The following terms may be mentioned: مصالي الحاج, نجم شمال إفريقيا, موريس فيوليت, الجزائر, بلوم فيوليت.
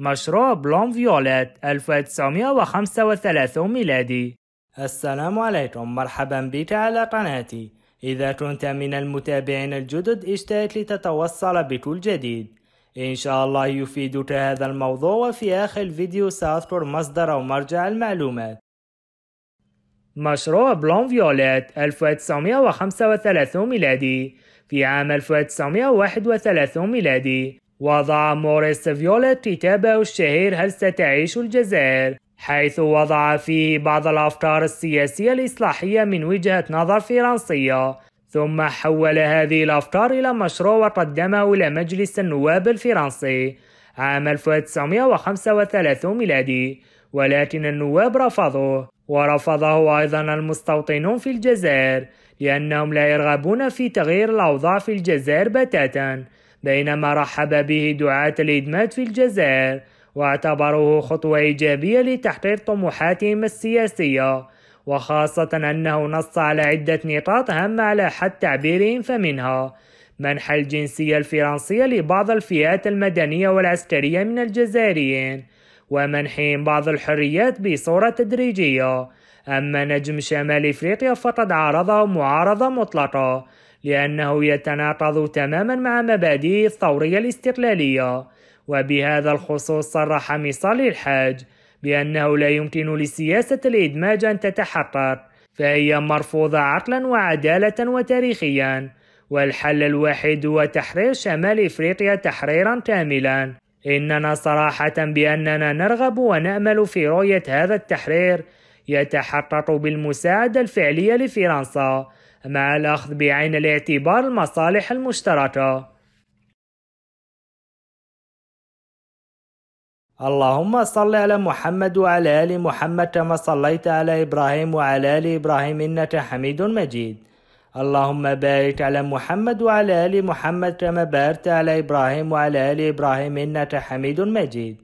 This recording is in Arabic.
مشروع بلون فيوليت 1935 ميلادي. السلام عليكم، مرحبا بك على قناتي. إذا كنت من المتابعين الجدد اشترك لتتوصل بكل جديد، إن شاء الله يفيدك هذا الموضوع. وفي آخر الفيديو سأذكر مصدر ومرجع المعلومات. مشروع بلون فيوليت 1935 ميلادي. في عام 1931 ميلادي وضع موريس فيوليت كتابه الشهير هل ستعيش الجزائر، حيث وضع فيه بعض الأفكار السياسية الإصلاحية من وجهة نظر فرنسية، ثم حول هذه الأفكار إلى مشروع وقدمه إلى مجلس النواب الفرنسي عام 1935 ميلادي، ولكن النواب رفضوه، ورفضه أيضا المستوطنون في الجزائر لأنهم لا يرغبون في تغيير الأوضاع في الجزائر بتاتا، بينما رحب به دعاة الإدماج في الجزائر واعتبروه خطوة إيجابية لتحقيق طموحاتهم السياسية، وخاصة أنه نص على عدة نقاط هامة على حد تعبيرهم، فمنها منح الجنسية الفرنسية لبعض الفئات المدنية والعسكرية من الجزائريين ومنحهم بعض الحريات بصورة تدريجية. أما نجم شمال إفريقيا فقد عارضه معارضة مطلقة لأنه يتناقض تماما مع مبادئه الثورية الاستقلالية، وبهذا الخصوص صرح مصالي الحاج بأنه لا يمكن لسياسة الإدماج أن تتحقق، فهي مرفوضة عقلا وعدالة وتاريخيا، والحل الوحيد هو تحرير شمال إفريقيا تحريرا كاملا. إننا صراحة بأننا نرغب ونأمل في رؤية هذا التحرير يتحقق بالمساعدة الفعلية لفرنسا مع الأخذ بعين الاعتبار المصالح المشتركة. اللهم صل على محمد وعلى آل محمد كما صليت على إبراهيم وعلى آل إبراهيم إنك حميد مجيد. اللهم بارك على محمد وعلى آل محمد كما باركت على إبراهيم وعلى آل إبراهيم إنك حميد مجيد.